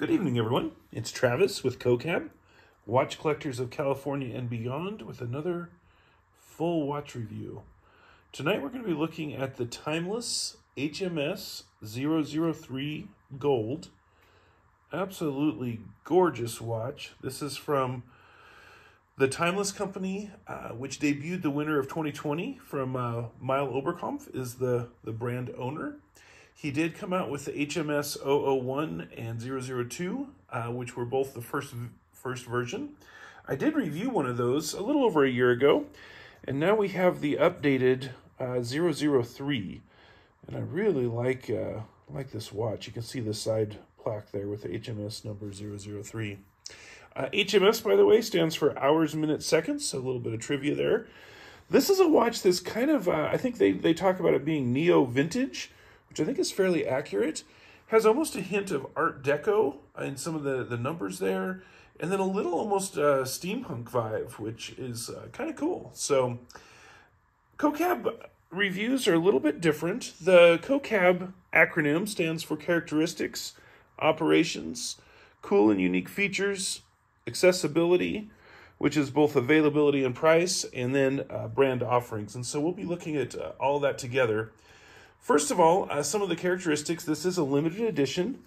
Good evening, everyone. It's Travis with CoCab, Watch Collectors of California and Beyond, with another full watch review. Tonight we're going to be looking at the Timeless HMS 003 Gold. Absolutely gorgeous watch. This is from the Timeless company, which debuted the winter of 2020 from Mael Oberkampf is the brand owner. He did come out with the HMS 001 and 002, which were both the first version. I did review one of those a little over a year ago, and now we have the updated 003. And I really like this watch. You can see the side plaque there with the HMS number 003. HMS, by the way, stands for hours, minutes, seconds, so a little bit of trivia there. This is a watch that's kind of, I think they talk about it being neo-vintage, which I think is fairly accurate. Has almost a hint of Art Deco in some of the numbers there, and then a little almost steampunk vibe, which is kind of cool. So, CoCab reviews are a little bit different. The CoCab acronym stands for characteristics, operations, cool and unique features, accessibility, which is both availability and price, and then brand offerings. And so we'll be looking at all that together. First of all, some of the characteristics. This is a limited edition.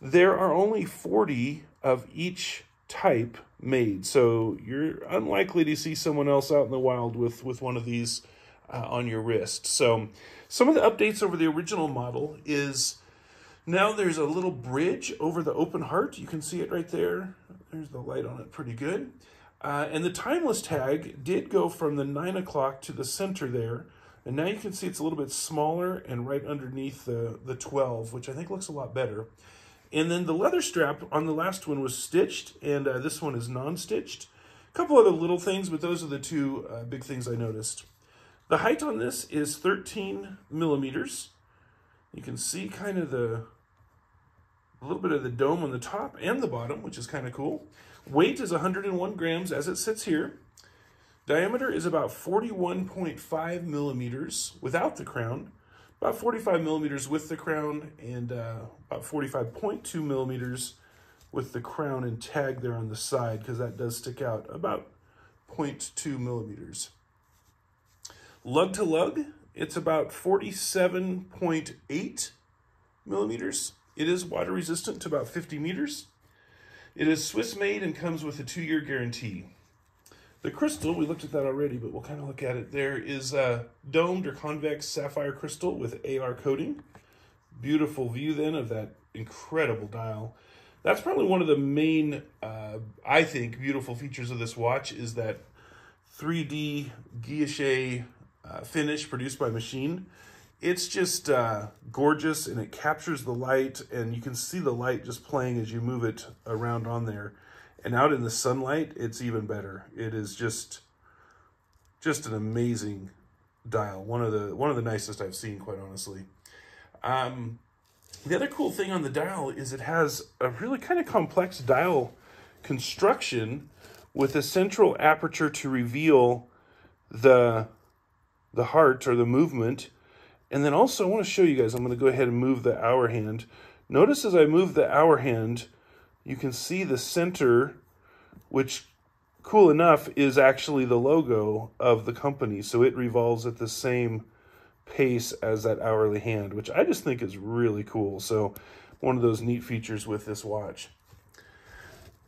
There are only 40 of each type made, so you're unlikely to see someone else out in the wild with one of these on your wrist. So some of the updates over the original model is now there's a little bridge over the open heart. You can see it right there. There's the light on it pretty good. And the Timeless tag did go from the 9 o'clock to the center there. And now you can see it's a little bit smaller and right underneath the 12, which I think looks a lot better. And then the leather strap on the last one was stitched, and this one is non-stitched. A couple other little things, but those are the two big things I noticed. The height on this is 13 millimeters. You can see kind of a little bit of the dome on the top and the bottom, which is kind of cool. Weight is 101 grams as it sits here. Diameter is about 41.5 millimeters without the crown, about 45 millimeters with the crown, and about 45.2 millimeters with the crown and tag there on the side, because that does stick out about 0.2 millimeters. Lug to lug, it's about 47.8 millimeters. It is water resistant to about 50 meters. It is Swiss made and comes with a 2-year guarantee. The crystal, we looked at that already, but we'll kind of look at it. There is a domed or convex sapphire crystal with AR coating. Beautiful view then of that incredible dial. That's probably one of the main, I think, beautiful features of this watch is that 3D Guilloche finish produced by machine. It's just gorgeous, and it captures the light, and you can see the light just playing as you move it around on there. And out in the sunlight, it's even better. It is just an amazing dial. One of the nicest I've seen, quite honestly. The other cool thing on the dial is it has a really kind of complex dial construction with a central aperture to reveal the heart or the movement. And then also, I want to show you guys, I'm going to go ahead and move the hour hand. Notice as I move the hour hand, you can see the center, which, cool enough, is actually the logo of the company. So it revolves at the same pace as that hourly hand, which I just think is really cool. So one of those neat features with this watch.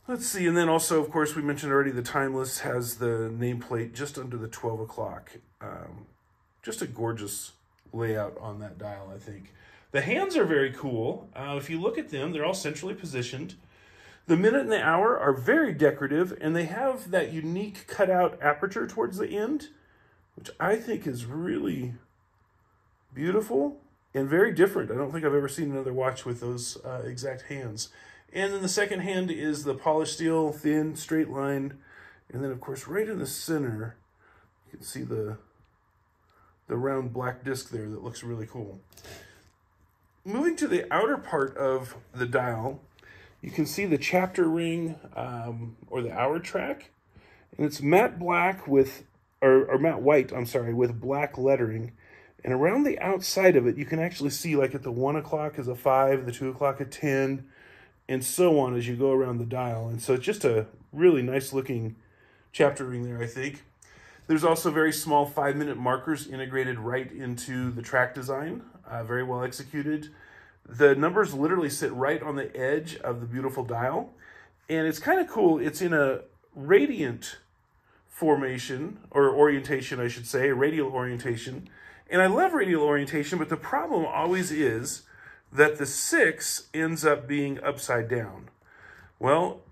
Let's see. And then also, of course, we mentioned already the Timeless has the nameplate just under the 12 o'clock. Just a gorgeous layout on that dial, I think. The hands are very cool. If you look at them, they're all centrally positioned. The minute and the hour are very decorative, and they have that unique cutout aperture towards the end, which I think is really beautiful and very different. I don't think I've ever seen another watch with those exact hands. And then the second hand is the polished steel, thin, straight line. And then, of course, right in the center, you can see the round black disc there that looks really cool. Moving to the outer part of the dial, you can see the chapter ring or the hour track, and it's matte black with, or matte white, I'm sorry, with black lettering. And around the outside of it, you can actually see, like, at the 1 o'clock is a 5, the 2 o'clock a 10, and so on as you go around the dial. And so it's just a really nice looking chapter ring there, I think. There's also very small 5-minute markers integrated right into the track design, very well executed. The numbers literally sit right on the edge of the beautiful dial. And it's kind of cool. It's in a radiant formation, or orientation, I should say, radial orientation. And I love radial orientation, but the problem always is that the 6 ends up being upside down. Well,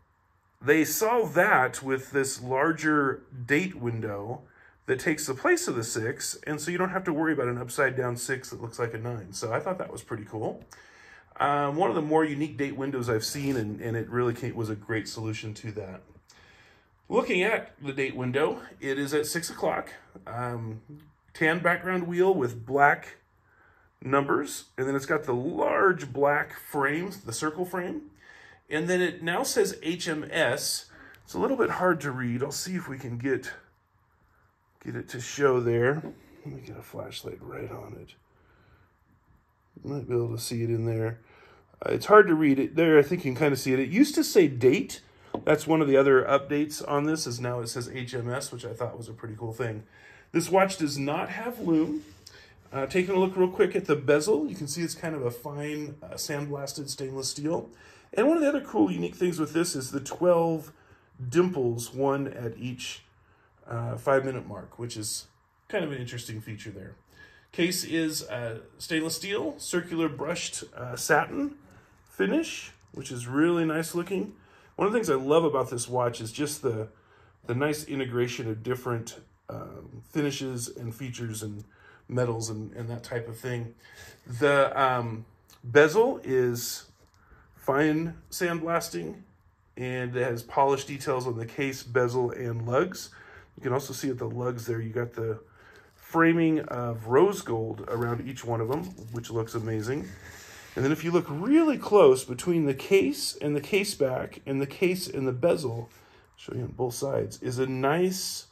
they solve that with this larger date window that takes the place of the 6, and so you don't have to worry about an upside down 6 that looks like a 9. So I thought that was pretty cool. One of the more unique date windows I've seen, and it really was a great solution to that. Looking at the date window, it is at 6 o'clock. Tan background wheel with black numbers, and then it's got the large black frame, the circle frame. And then it now says HMS. It's a little bit hard to read. I'll see if we can get it to show there. Let me get a flashlight right on it. You might be able to see it in there. It's hard to read it there. I think you can kind of see it. It used to say date. That's one of the other updates on this, is now it says HMS, which I thought was a pretty cool thing. This watch does not have lume. Taking a look real quick at the bezel, you can see it's kind of a fine sandblasted stainless steel. And one of the other cool, unique things with this is the 12 dimples, one at each 5-minute mark, which is kind of an interesting feature there. Case is stainless steel, circular brushed satin finish, which is really nice looking. One of the things I love about this watch is just the nice integration of different finishes and features and metals and that type of thing. The bezel is fine sandblasting, and it has polished details on the case, bezel, and lugs. You can also see at the lugs there, you got the framing of rose gold around each one of them, which looks amazing. And then if you look really close between the case and the case back and the case and the bezel, I'll show you on both sides, is a nice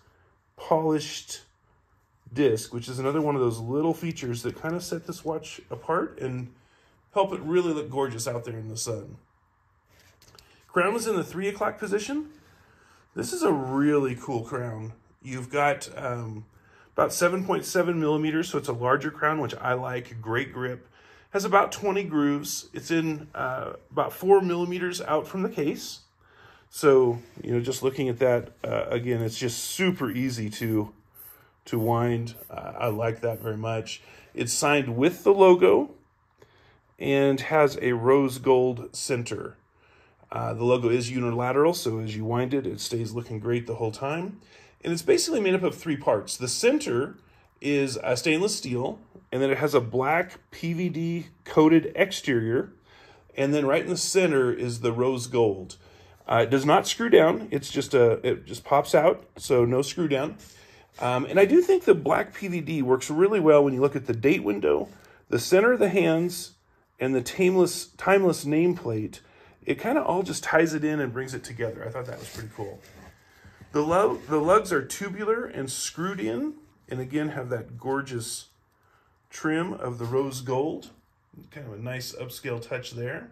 polished disc, which is another one of those little features that kind of set this watch apart and help it really look gorgeous out there in the sun. Crown is in the 3 o'clock position. This is a really cool crown. You've got about 7.7 millimeters, so it's a larger crown, which I like. Great grip. Has about 20 grooves. It's in about 4 millimeters out from the case. So, you know, just looking at that, again, it's just super easy to wind. I like that very much. It's signed with the logo, and has a rose gold center. The logo is unilateral, so as you wind it, it stays looking great the whole time. And it's basically made up of 3 parts. The center is a stainless steel, and then it has a black PVD coated exterior. And then right in the center is the rose gold. It does not screw down. It's just it just pops out, so no screw down. And I do think the black PVD works really well when you look at the date window, the center of the hands, and the timeless nameplate. It kind of all just ties it in and brings it together. I thought that was pretty cool. The lugs are tubular and screwed in, and again have that gorgeous trim of the rose gold. Kind of a nice upscale touch there.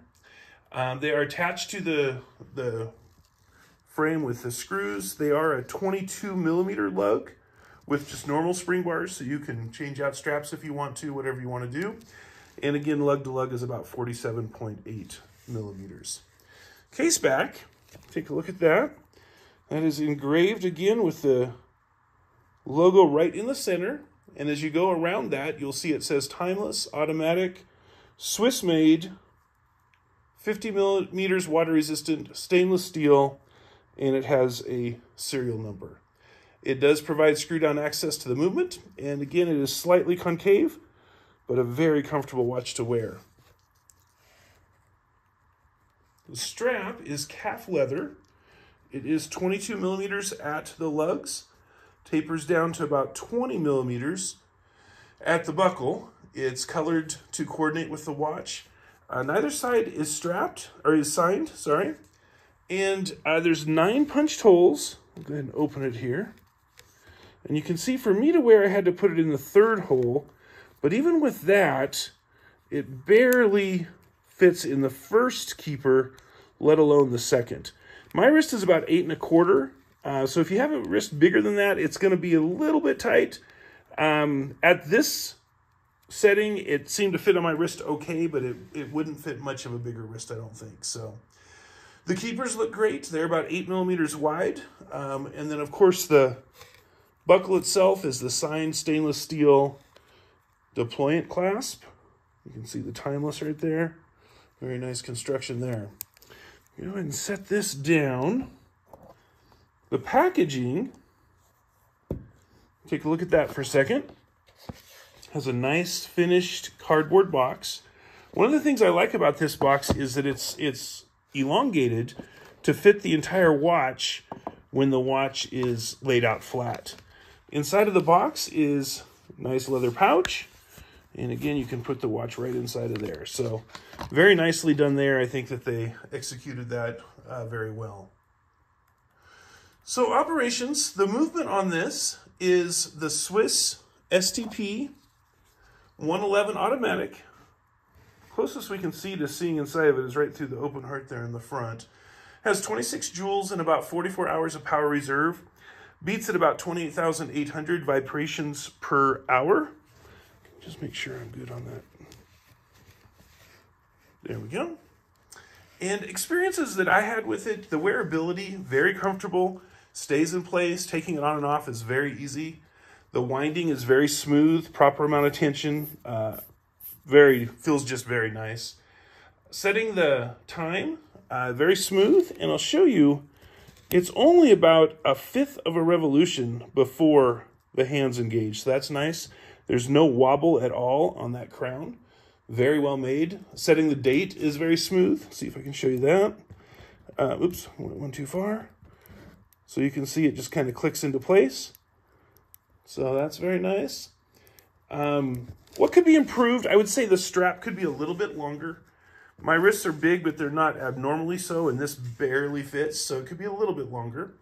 They are attached to the frame with the screws. They are a 22 millimeter lug with just normal spring bars, so you can change out straps if you want to, whatever you want to do. And again, lug to lug is about 47.8 millimeters. Case back, take a look at that. That is engraved again with the logo right in the center. And as you go around that, you'll see it says Timeless, Automatic, Swiss made, 50 millimeters water resistant, stainless steel, and it has a serial number. It does provide screw down access to the movement. And again, it is slightly concave, but a very comfortable watch to wear. The strap is calf leather. It is 22 millimeters at the lugs, tapers down to about 20 millimeters at the buckle. It's colored to coordinate with the watch. Neither side is strapped, or is signed, sorry. And there's 9 punched holes. I'll go ahead and open it here. And you can see for me to wear, I had to put it in the 3rd hole. But even with that, it barely fits in the 1st keeper, let alone the second. My wrist is about 8 1/4. So if you have a wrist bigger than that, it's going to be a little bit tight. At this setting, it seemed to fit on my wrist okay, but it wouldn't fit much of a bigger wrist, I don't think. So the keepers look great. They're about 8 millimeters wide. And then, of course, the buckle itself is the signed stainless steel deployant clasp. You can see the Timeless right there. Very nice construction there. Go ahead and set this down. The packaging, take a look at that for a second, has a nice finished cardboard box. One of the things I like about this box is that it's elongated to fit the entire watch when the watch is laid out flat. Inside of the box is a nice leather pouch. And again, you can put the watch right inside of there. So very nicely done there. I think that they executed that very well. So operations, the movement on this is the Swiss STP 111 automatic. Closest we can see to seeing inside of it is right through the open heart there in the front. Has 26 joules and about 44 hours of power reserve. Beats at about 28,800 vibrations per hour. Just make sure I'm good on that. There we go. And experiences that I had with it, the wearability, very comfortable. Stays in place. Taking it on and off is very easy. The winding is very smooth, proper amount of tension. Feels just very nice. Setting the time, very smooth. And I'll show you, it's only about 1/5 of a revolution before the hand's engaged. So that's nice. There's no wobble at all on that crown. Very well made. Setting the date is very smooth. Let's see if I can show you that. Oops, went one too far. So you can see it just kind of clicks into place. So that's very nice. What could be improved? I would say the strap could be a little bit longer. My wrists are big, but they're not abnormally so, and this barely fits, so it could be a little bit longer.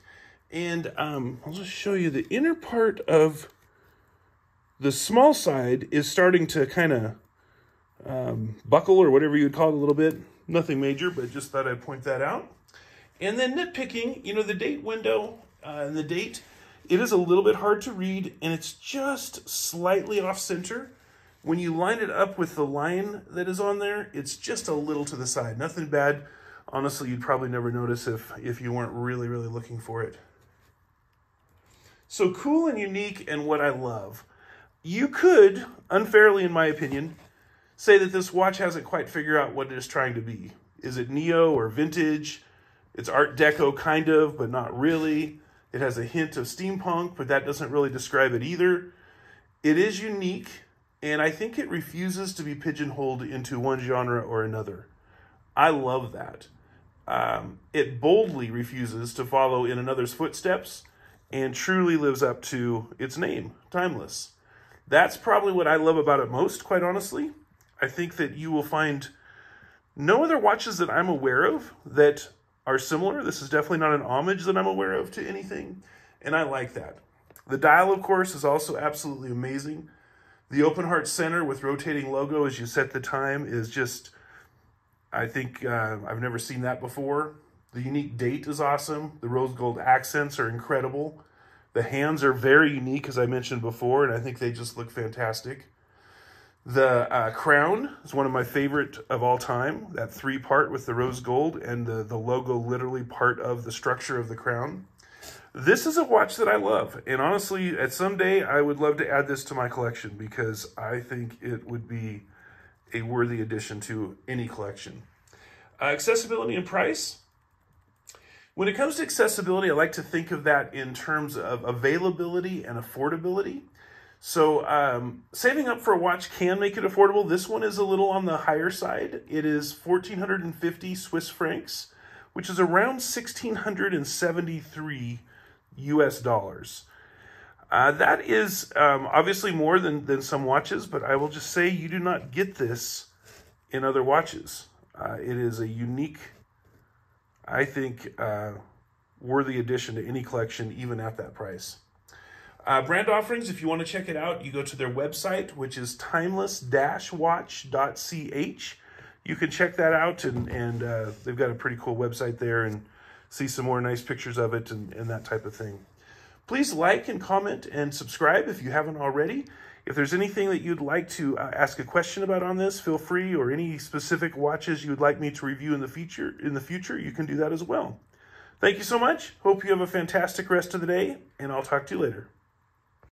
And I'll just show you the inner part of the small side is starting to kind of buckle or whatever you would call it a little bit. Nothing major, but just thought I'd point that out. And then nitpicking, you know, the date window and the date, it is a little bit hard to read, and it's just slightly off center. When you line it up with the line that is on there, it's just a little to the side. Nothing bad. Honestly, you'd probably never notice if you weren't really, really looking for it. So cool and unique, and what I love. You could, unfairly in my opinion, say that this watch hasn't quite figured out what it is trying to be. Is it neo or vintage? It's Art Deco kind of, but not really. It has a hint of steampunk, but that doesn't really describe it either. It is unique, and I think it refuses to be pigeonholed into one genre or another. I love that. It boldly refuses to follow in another's footsteps and truly lives up to its name, Timeless. That's probably what I love about it most, quite honestly. I think that you will find no other watches that I'm aware of that are similar. This is definitely not an homage that I'm aware of to anything, and I like that. The dial, of course, is also absolutely amazing. The open heart center with rotating logo as you set the time is just, I think I've never seen that before. The unique date is awesome. The rose gold accents are incredible. The hands are very unique, as I mentioned before, and I think they just look fantastic. The crown is one of my favorite of all time, that 3-part with the rose gold and the logo literally part of the structure of the crown. This is a watch that I love, and honestly, at some day, I would love to add this to my collection because I think it would be a worthy addition to any collection. Accessibility and price. When it comes to accessibility, I like to think of that in terms of availability and affordability. So saving up for a watch can make it affordable. This one is a little on the higher side. It is 1,450 Swiss francs, which is around 1,673 US dollars. That is obviously more than some watches, but I will just say you do not get this in other watches. It is a unique, I think, worthy addition to any collection, even at that price. Brand offerings, if you want to check it out, you go to their website, which is timeless-watch.ch. you can check that out, and they've got a pretty cool website there, and see some more nice pictures of it and that type of thing. Please like and comment and subscribe if you haven't already. If there's anything that you'd like to ask a question about on this, feel free, or any specific watches you'd like me to review in the future, you can do that as well. Thank you so much. Hope you have a fantastic rest of the day, and I'll talk to you later.